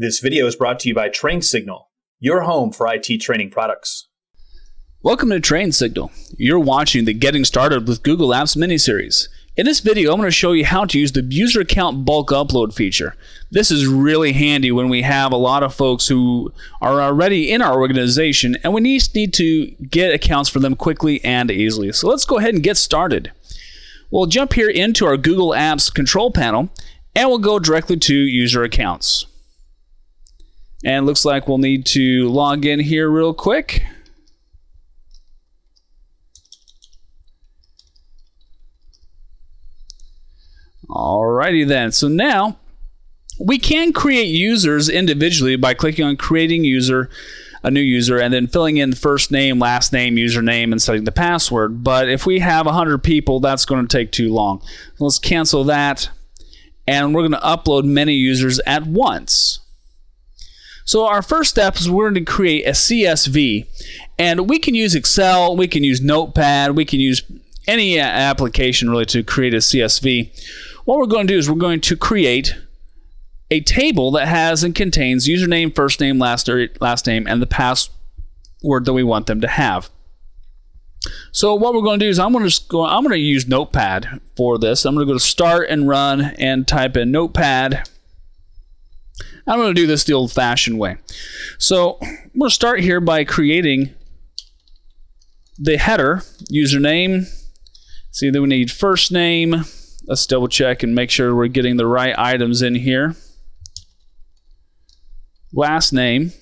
This video is brought to you by TrainSignal, your home for IT training products. Welcome to TrainSignal. You're watching the Getting Started with Google Apps mini-series. In this video, I'm going to show you how to use the user account bulk upload feature. This is really handy when we have a lot of folks who are already in our organization and we need to get accounts for them quickly and easily. So let's go ahead and get started. We'll jump here into our Google Apps control panel and we'll go directly to user accounts. And looks like we'll need to log in here real quick. Alrighty then, so now we can create users individually by clicking on creating user, a new user, and then filling in the first name, last name, username, and setting the password. But if we have 100 people, that's going to take too long. Let's cancel that, and we're going to upload many users at once. So our first step is we're going to create a CSV, and we can use Excel, we can use Notepad, we can use any application really to create a CSV. What we're going to do is we're going to create a table that has and contains username, first name, last name, and the password that we want them to have. So what we're going to do is I'm going to use Notepad for this. I'm going to go to Start and Run and type in Notepad. I'm going to do this the old-fashioned way. So we're going to start here by creating the header, username. See, then we need first name. Let's double check and make sure we're getting the right items in here. Last name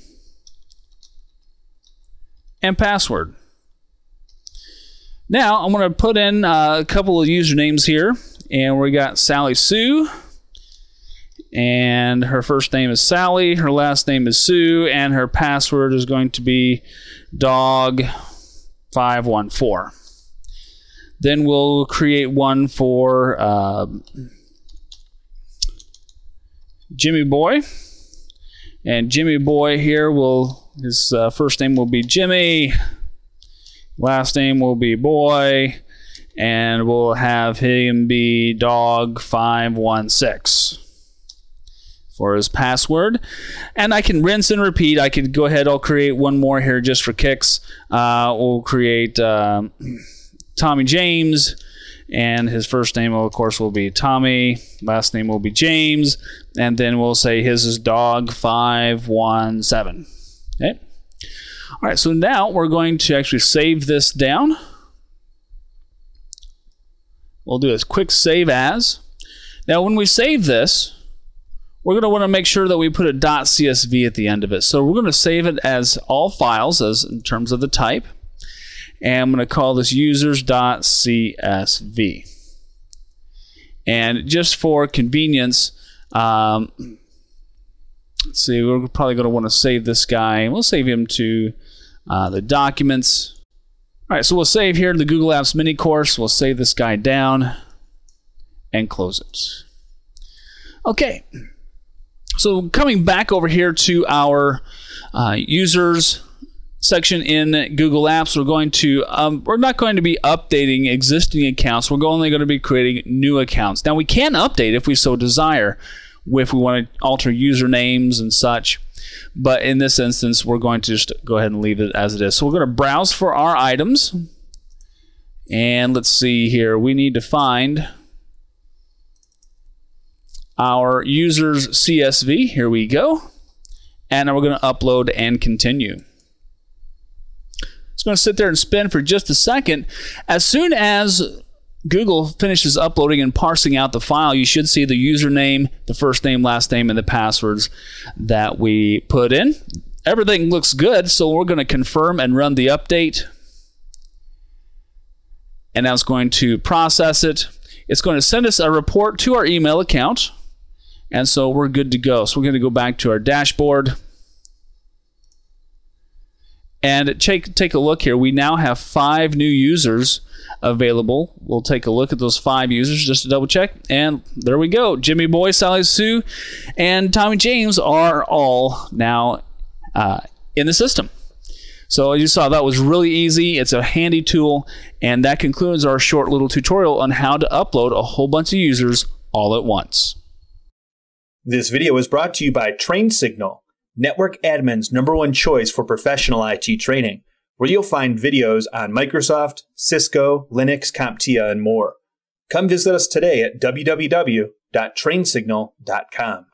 and password. Now I'm going to put in a couple of usernames here, and we got Sally Sue. And her first name is Sally, her last name is Sue, and her password is going to be dog514. Then we'll create one for Jimmy Boy. And Jimmy Boy here will, his first name will be Jimmy, last name will be Boy, and we'll have him be dog516. For his password. And I can rinse and repeat. I could go ahead, I'll create one more here just for kicks. We'll create Tommy James, and his first name will, of course, will be Tommy, last name will be James, and then we'll say his is dog517. Okay. All right, so now we're going to actually save this down. We'll do a quick save as. Now when we save this, we're going to want to make sure that we put a .csv at the end of it. So we're going to save it as all files, as in terms of the type. And I'm going to call this users.csv. And just for convenience, let's see, we're probably going to want to save this guy. We'll save him to the documents. All right, so we'll save here the Google Apps mini course. We'll save this guy down and close it. Okay. So coming back over here to our users section in Google Apps, we're going to we're not going to be updating existing accounts. We're only going to be creating new accounts. Now we can update if we so desire, if we want to alter usernames and such. But in this instance, we're going to just go ahead and leave it as it is. So we're going to browse for our items, and let's see here. We need to find our users CSV, here we go, and we're going to upload and continue. It's going to sit there and spin for just a second. As soon as Google finishes uploading and parsing out the file, you should see the username, the first name, last name, and the passwords that we put in. Everything looks good, so we're going to confirm and run the update. And now it's going to process it. It's going to send us a report to our email account. And so we're good to go. So we're going to go back to our dashboard and take a look here. We now have 5 new users available. We'll take a look at those 5 users just to double check. And there we go. Jimmy Boy, Sally Sue, and Tommy James are all now in the system. So as you saw, that was really easy. It's a handy tool. And that concludes our short little tutorial on how to upload a whole bunch of users all at once. This video is brought to you by TrainSignal, Network Admin's #1 choice for professional IT training, where you'll find videos on Microsoft, Cisco, Linux, CompTIA, and more. Come visit us today at www.trainsignal.com.